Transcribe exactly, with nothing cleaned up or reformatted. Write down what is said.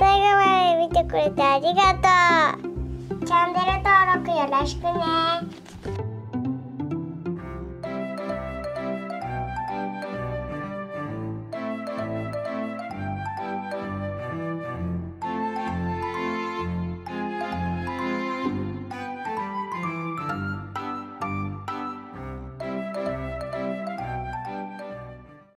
最後まで見てくれてありがとう。チャンネル登録よろしくね。